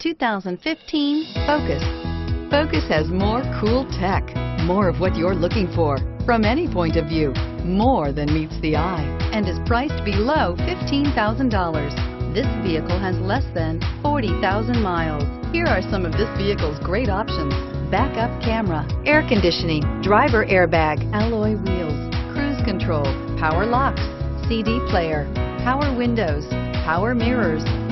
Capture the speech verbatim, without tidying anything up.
two thousand fifteen Focus. Focus has more cool tech, more of what you're looking for from any point of view, more than meets the eye, and is priced below fifteen thousand dollars. This vehicle has less than forty thousand miles. Here are some of this vehicle's great options: backup camera, air conditioning, driver airbag, alloy wheels, cruise control, power locks, C D player, power windows, power mirrors.